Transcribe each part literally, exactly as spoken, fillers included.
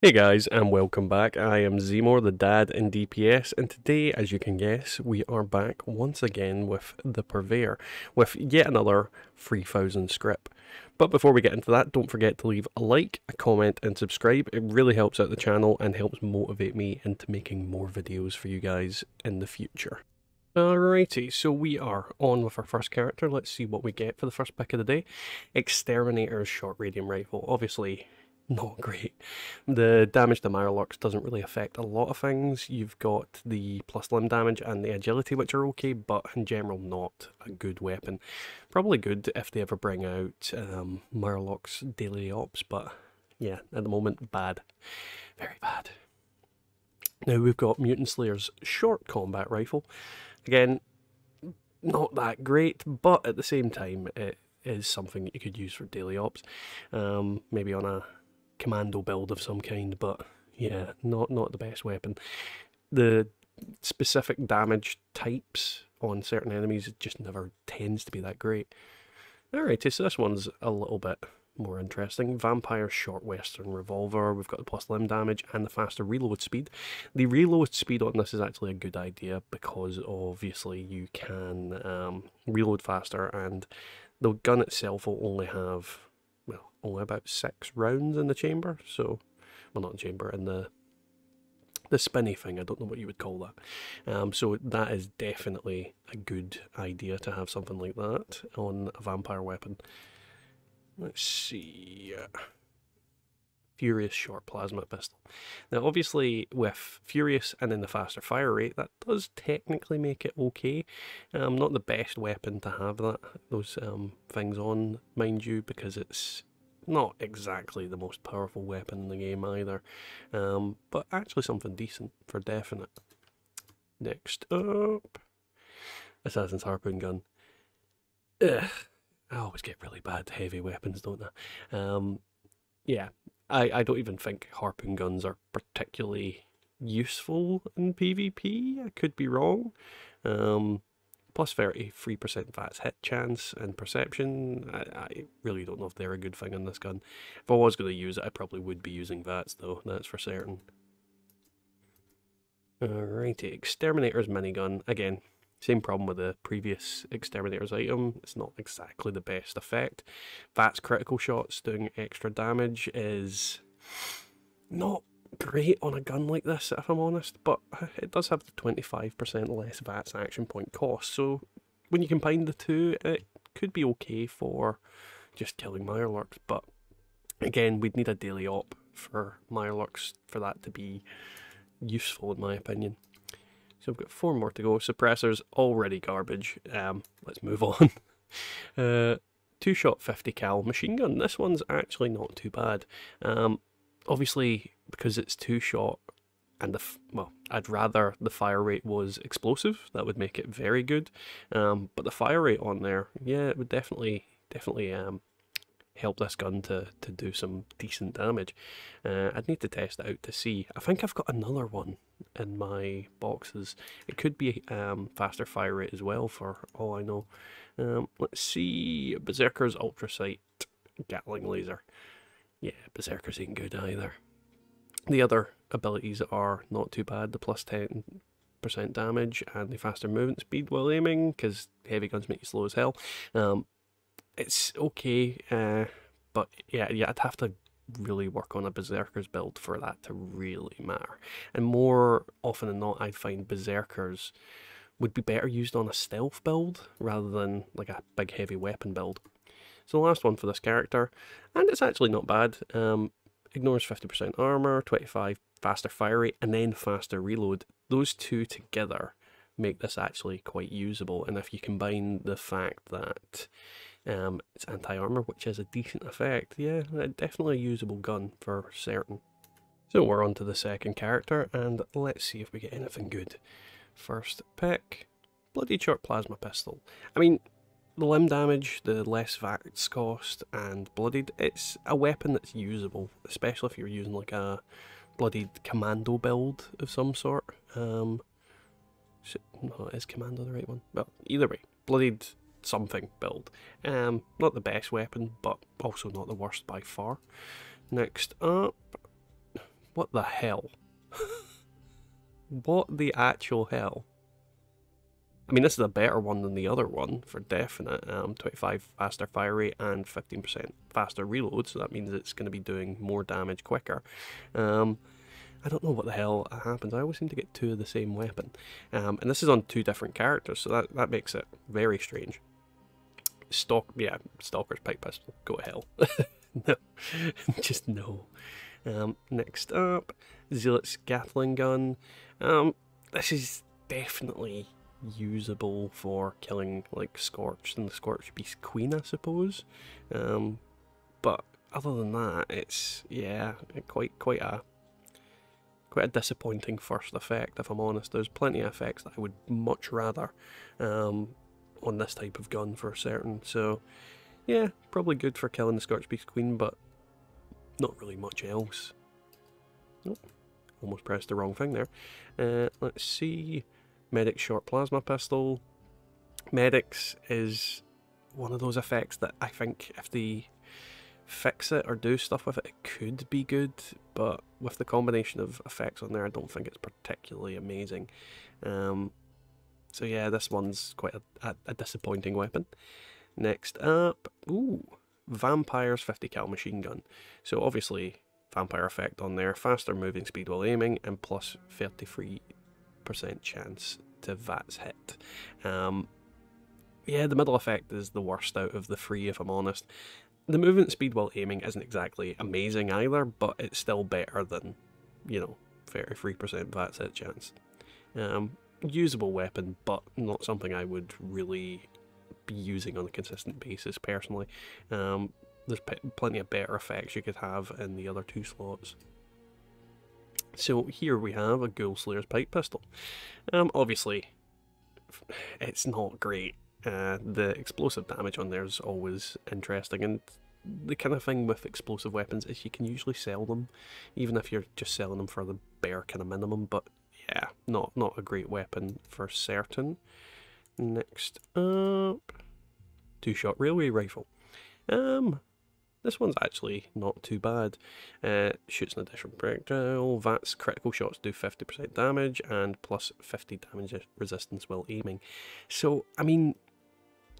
Hey guys, and welcome back. I am Zemor, the dad in D P S, and today, as you can guess, we are back once again with The Purveyor, with yet another three thousand script. But before we get into that, don't forget to leave a like, a comment, and subscribe. It really helps out the channel and helps motivate me into making more videos for you guys in the future. Alrighty, so we are on with our first character. Let's see what we get for the first pick of the day. Exterminator's Short Radium Rifle. Obviously, not great. The damage to Mirelurk doesn't really affect a lot of things. You've got the plus limb damage and the agility, which are okay, but in general not a good weapon. Probably good if they ever bring out um, Mirelurk's daily ops, but yeah, at the moment, bad. Very bad. Now we've got Mutant Slayer's Short Combat Rifle. Again, not that great, but at the same time, it is something that you could use for daily ops. Um, maybe on a commando build of some kind, but yeah, not not the best weapon. The specific damage types on certain enemies just never tends to be that great. Alrighty, so this one's a little bit more interesting. Vampire's Short Western Revolver. We've got the plus limb damage and the faster reload speed. The reload speed on this is actually a good idea because obviously you can um, reload faster, and the gun itself will only have, well, only about six rounds in the chamber, so, well, not in the chamber, in the the spinny thing, I don't know what you would call that. Um, so that is definitely a good idea to have something like that on a vampire weapon. Let's see. Furious Short Plasma Pistol. Now obviously with Furious and then the faster fire rate, that does technically make it okay. Um, not the best weapon to have that those um, things on, mind you, because it's not exactly the most powerful weapon in the game either. Um, but actually something decent for definite. Next up, Assassin's Harpoon Gun. Ugh. I always get really bad heavy weapons, don't I? Um, yeah, I, I don't even think harpoon guns are particularly useful in PvP. I could be wrong. Um, plus thirty, three percent V A T S hit chance and perception. I, I really don't know if they're a good thing on this gun. If I was going to use it, I probably would be using V A T S though, that's for certain. Alrighty, Exterminator's Minigun. Again, same problem with the previous Exterminator's item. It's not exactly the best effect. V A T S critical shots doing extra damage is not great on a gun like this, if I'm honest, but it does have the twenty-five percent less V A T S action point cost, so when you combine the two, it could be okay for just killing Mirelurks, but again, we'd need a daily op for Mirelurks for that to be useful, in my opinion. So we've got four more to go. Suppressor's already garbage. Um, let's move on. Uh, two-shot fifty cal machine gun. This one's actually not too bad. Um, obviously, because it's two-shot, and the f well, I'd rather the fire rate was explosive. That would make it very good. Um, but the fire rate on there, yeah, it would definitely, definitely um, help this gun to to do some decent damage. Uh, I'd need to test it out to see. I think I've got another one in my boxes. It could be um, faster fire rate as well, for all I know. Um, let's see. Berserker's Ultra Sight Gatling Laser. Yeah, Berserkers ain't good either. The other abilities are not too bad. The plus ten percent damage and the faster movement speed while aiming, because heavy guns make you slow as hell. Um, It's okay, uh, but yeah, yeah, I'd have to really work on a Berserker's build for that to really matter. And more often than not, I'd find Berserkers would be better used on a stealth build rather than like a big heavy weapon build. So the last one for this character, and it's actually not bad. Um, ignores fifty percent armor, twenty-five faster fire rate, and then faster reload. Those two together make this actually quite usable, and if you combine the fact that um, it's anti-armor, which is a decent effect, yeah, definitely a usable gun for certain. So we're on to the second character, and let's see if we get anything good. First pick, Bloodied Short Plasma Pistol. I mean, the limb damage, the less V A T S cost, and bloodied, it's a weapon that's usable, especially if you're using like a bloodied commando build of some sort. Um, No, is commando the right one? Well, either way, bloodied something build. Um, not the best weapon, but also not the worst by far. Next up, What the hell? What the actual hell? I mean, this is a better one than the other one, for definite. Um, twenty-five faster fire rate and fifteen percent faster reload, so that means it's going to be doing more damage quicker. Um, I don't know what the hell happens. I always seem to get two of the same weapon. Um, and this is on two different characters, so that, that makes it very strange. Stalk, yeah, Stalker's Pike Pistol. Go to hell. No. Just no. Um, next up, Zealot's Gatling Gun. Um, this is definitely usable for killing like Scorch and the Scorch Beast Queen, I suppose. Um, but other than that, it's yeah, quite quite a quite a disappointing first effect, if I'm honest. There's plenty of effects that I would much rather um, on this type of gun for certain. So yeah, probably good for killing the Scorch Beast Queen, but not really much else. Oh, almost pressed the wrong thing there. Uh, let's see. Medic's Short Plasma Pistol. Medic's is one of those effects that I think if they fix it or do stuff with it, it could be good, but with the combination of effects on there, I don't think it's particularly amazing. Um, so yeah, this one's quite a, a, a disappointing weapon. Next up, ooh, Vampire's fifty cal Machine Gun. So obviously, Vampire effect on there, faster moving speed while aiming, and plus thirty-three percent chance to V A T S hit. Um, yeah, the middle effect is the worst out of the three, if I'm honest. The movement speed while aiming isn't exactly amazing either, but it's still better than, you know, thirty-three percent V A T S hit chance. Um, usable weapon, but not something I would really be using on a consistent basis, personally. Um, there's p plenty of better effects you could have in the other two slots. So here we have a Ghoul Slayer's Pike Pistol. Um, obviously, it's not great. Uh, the explosive damage on there is always interesting, and the kind of thing with explosive weapons is you can usually sell them, even if you're just selling them for the bare kind of minimum, but yeah, not, not a great weapon for certain. Next up, Two-Shot Railway Rifle. Um, this one's actually not too bad. Uh, shoots an additional projectile, V A T S critical shots do fifty percent damage, and plus fifty damage resistance while aiming. So, I mean,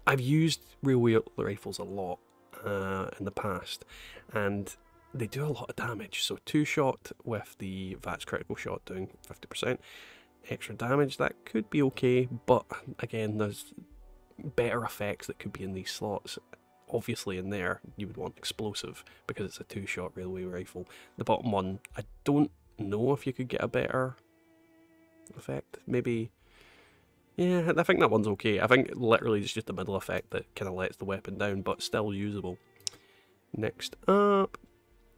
I've used railway rifles a lot uh, in the past, and they do a lot of damage. So two-shot with the V A T S critical shot doing fifty percent. Extra damage, that could be okay, but again, there's better effects that could be in these slots. Obviously, in there you would want explosive because it's a two-shot railway rifle. The bottom one, I don't know if you could get a better effect. Maybe, yeah, I think that one's okay. I think literally it's just the middle effect that kind of lets the weapon down, but still usable. Next up,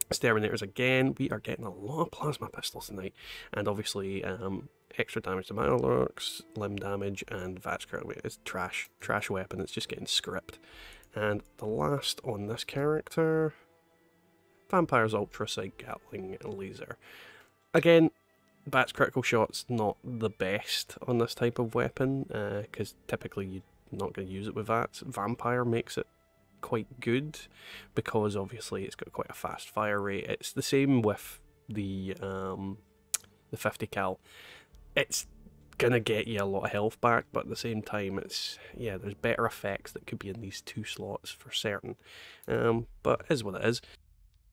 Sterminators again. We are getting a lot of plasma pistols tonight, and obviously, um, extra damage to Mirelurks, limb damage, and V A T S currently. It's trash, trash weapon. It's just getting script. And the last on this character, Vampire's Ultra Sight Gatling Laser. Again, V A T S critical shot's not the best on this type of weapon, because uh, typically you're not going to use it with V A T S. Vampire makes it quite good because obviously it's got quite a fast fire rate. It's the same with the um, the fifty cal. It's gonna get you a lot of health back, but at the same time, it's yeah, there's better effects that could be in these two slots for certain. Um, but it is what it is.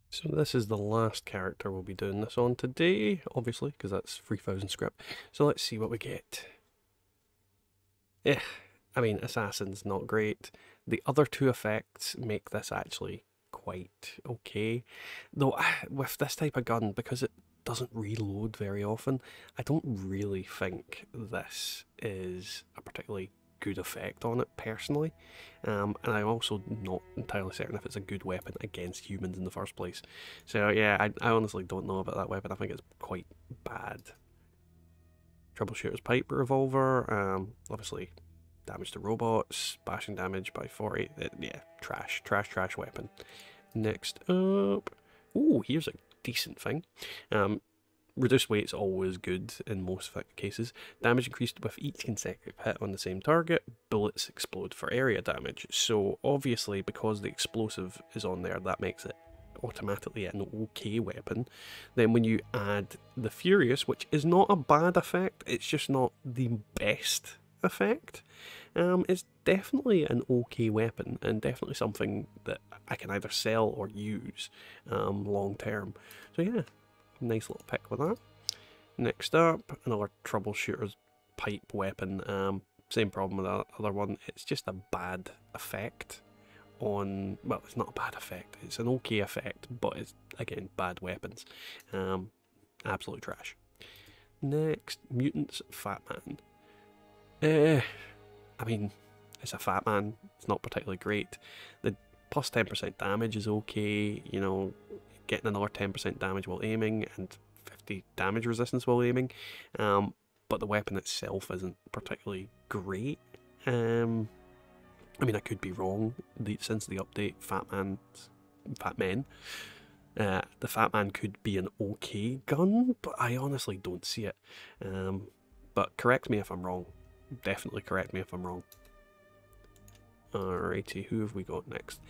So this is the last character we'll be doing this on today, obviously, because that's three thousand script. So let's see what we get. Yeah, I mean, Assassin's not great. The other two effects make this actually quite okay, though with this type of gun, because it doesn't reload very often, I don't really think this is a particularly good effect on it personally, um, and I'm also not entirely certain if it's a good weapon against humans in the first place. So yeah, I, I honestly don't know about that weapon. I think it's quite bad. Troubleshooter's Pipe Revolver, um, obviously damage to robots, bashing damage by forty, it, yeah, trash, trash, trash weapon. Next up, ooh, here's a decent thing. Um, reduced weight's always good in most cases. Damage increased with each consecutive hit on the same target. Bullets explode for area damage. So obviously, because the explosive is on there, that makes it automatically an okay weapon. Then when you add the Furious, which is not a bad effect, it's just not the best effect, um, it's definitely an okay weapon and definitely something that I can either sell or use um, long term. So yeah, nice little pick with that. Next up, another Troubleshooter's pipe weapon. Um, same problem with the other one, it's just a bad effect on, well, it's not a bad effect, it's an okay effect, but it's, again, bad weapons. Um, absolute trash. Next, Mutant's Fat Man. Eh, uh, I mean, it's a fat man, it's not particularly great. The plus ten percent damage is okay, you know, getting another ten percent damage while aiming and fifty damage resistance while aiming, um, but the weapon itself isn't particularly great. Um, I mean, I could be wrong. The, since the update, Fat Man, Fat Men, uh, the Fat Man could be an okay gun, but I honestly don't see it. Um, but correct me if I'm wrong. Definitely correct me if I'm wrong. Alrighty, who have we got next?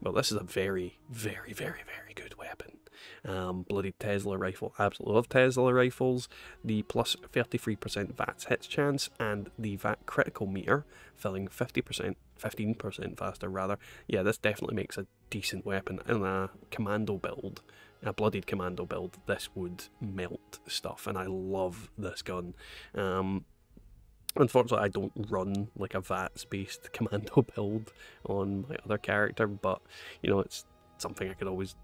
Well, this is a very, very, very, very good weapon. Um, Bloodied Tesla Rifle. Absolutely love Tesla Rifles. The plus thirty-three percent V A T S hits chance and the V A T critical meter, filling fifty percent, fifteen percent faster rather. Yeah, this definitely makes a decent weapon. In a commando build, a Bloodied commando build, this would melt stuff, and I love this gun. Um, Unfortunately, I don't run like a V A T S-based commando build on my other character, but, you know, it's something I could always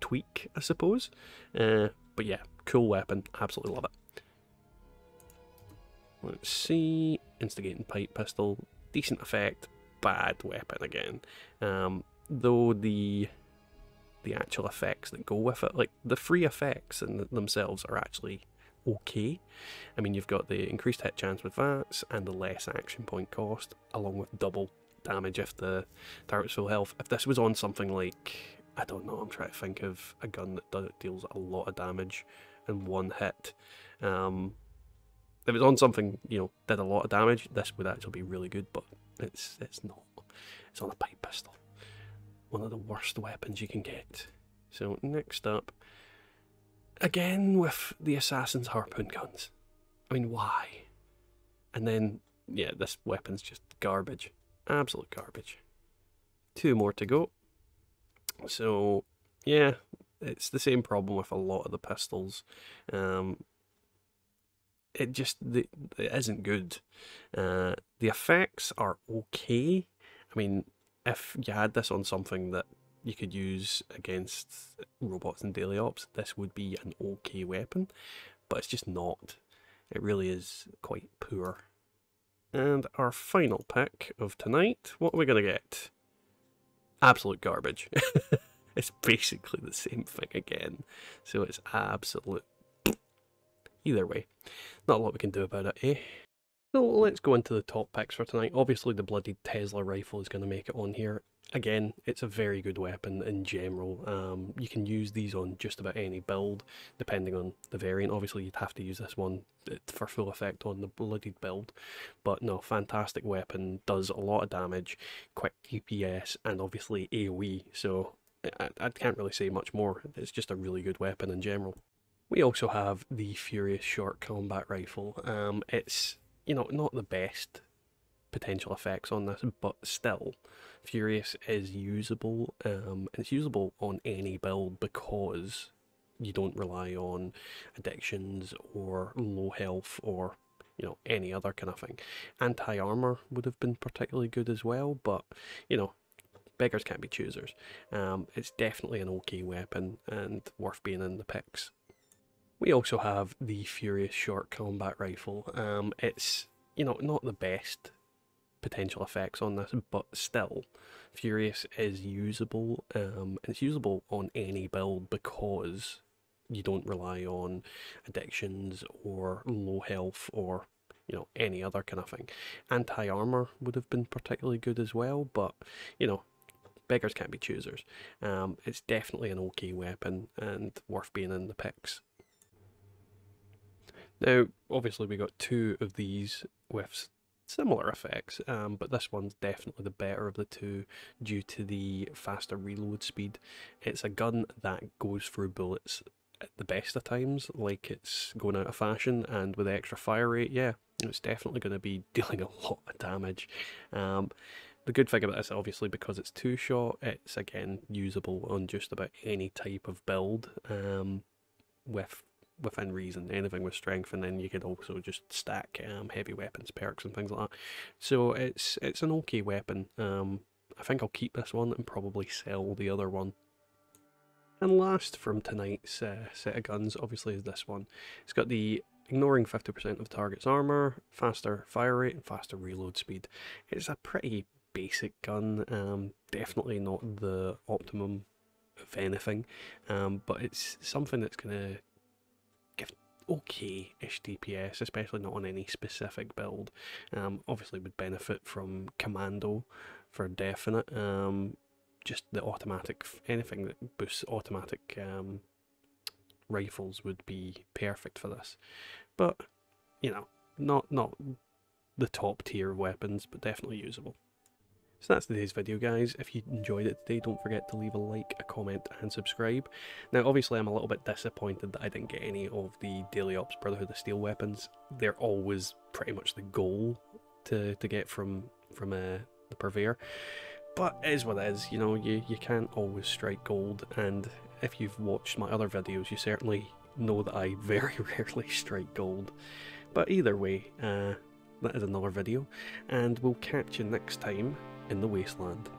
tweak, I suppose. Uh, but yeah, cool weapon. Absolutely love it. Let's see. Instigating Pipe Pistol. Decent effect. Bad weapon again. Um, though the... the actual effects that go with it, like, the free effects in themselves are actually... okay. I mean, you've got the increased hit chance with V A T S and the less action point cost, along with double damage if the target's full health. If this was on something like, I don't know, I'm trying to think of a gun that does, deals a lot of damage in one hit. Um, if it was on something, you know, did a lot of damage, this would actually be really good, but it's it's not. It's on a pipe pistol. One of the worst weapons you can get. So next up, again with the assassin's harpoon guns. I mean, why? And then, yeah, this weapon's just garbage. Absolute garbage. Two more to go. So, yeah, it's the same problem with a lot of the pistols. Um, it just the, it isn't good. Uh, the effects are okay. I mean, if you had this on something that you could use against robots and daily ops, this would be an okay weapon, but it's just not. It really is quite poor. And our final pick of tonight, what are we going to get? Absolute garbage. It's basically the same thing again, so it's absolute... either way, not a lot we can do about it, eh? So let's go into the top picks for tonight. Obviously the bloody Tesla Rifle is going to make it on here. Again, it's a very good weapon in general. Um, you can use these on just about any build, depending on the variant. Obviously you'd have to use this one for full effect on the bloodied build. But no, fantastic weapon, does a lot of damage, quick D P S, and obviously AoE. So I, I can't really say much more. It's just a really good weapon in general. We also have the Furious Short Combat Rifle. Um, it's... you know, not the best potential effects on this, but still, Furious is usable. Um, it's usable on any build because you don't rely on addictions or low health or, you know, any other kind of thing. Anti-armor would have been particularly good as well, but, you know, beggars can't be choosers. Um, it's definitely an okay weapon and worth being in the picks. We also have the Furious Short Combat Rifle. Um, it's, you know, not the best potential effects on this, but still, Furious is usable. Um, it's usable on any build because you don't rely on addictions or low health or, you know, any other kind of thing. Anti-armor would have been particularly good as well, but, you know, beggars can't be choosers. Um, it's definitely an okay weapon and worth being in the picks. Now, obviously we got two of these with similar effects, um, but this one's definitely the better of the two due to the faster reload speed. It's a gun that goes through bullets at the best of times, like it's going out of fashion, and with the extra fire rate, yeah, it's definitely going to be dealing a lot of damage. Um, the good thing about this, obviously, because it's two-shot, it's again usable on just about any type of build, um, with within reason, anything with strength, and then you could also just stack um, heavy weapons perks and things like that. So it's it's an okay weapon. Um, I think I'll keep this one and probably sell the other one. And last from tonight's uh, set of guns, obviously, is this one. It's got the ignoring fifty percent of the target's armor, faster fire rate, and faster reload speed. It's a pretty basic gun, um, definitely not the optimum of anything, um, but it's something that's going to give okay-ish D P S, especially not on any specific build. Um, obviously would benefit from commando for definite, um, just the automatic, anything that boosts automatic um, rifles would be perfect for this, but you know, not, not the top tier of weapons, but definitely usable. So that's today's video, guys. If you enjoyed it today, don't forget to leave a like, a comment, and subscribe. Now, obviously, I'm a little bit disappointed that I didn't get any of the Daily Ops Brotherhood of Steel weapons. They're always pretty much the goal to, to get from, from uh, the Purveyor. But it is what it is, you know, you, you can't always strike gold, and if you've watched my other videos, you certainly know that I very rarely strike gold. But either way, uh, that is another video, and we'll catch you next time in the wasteland.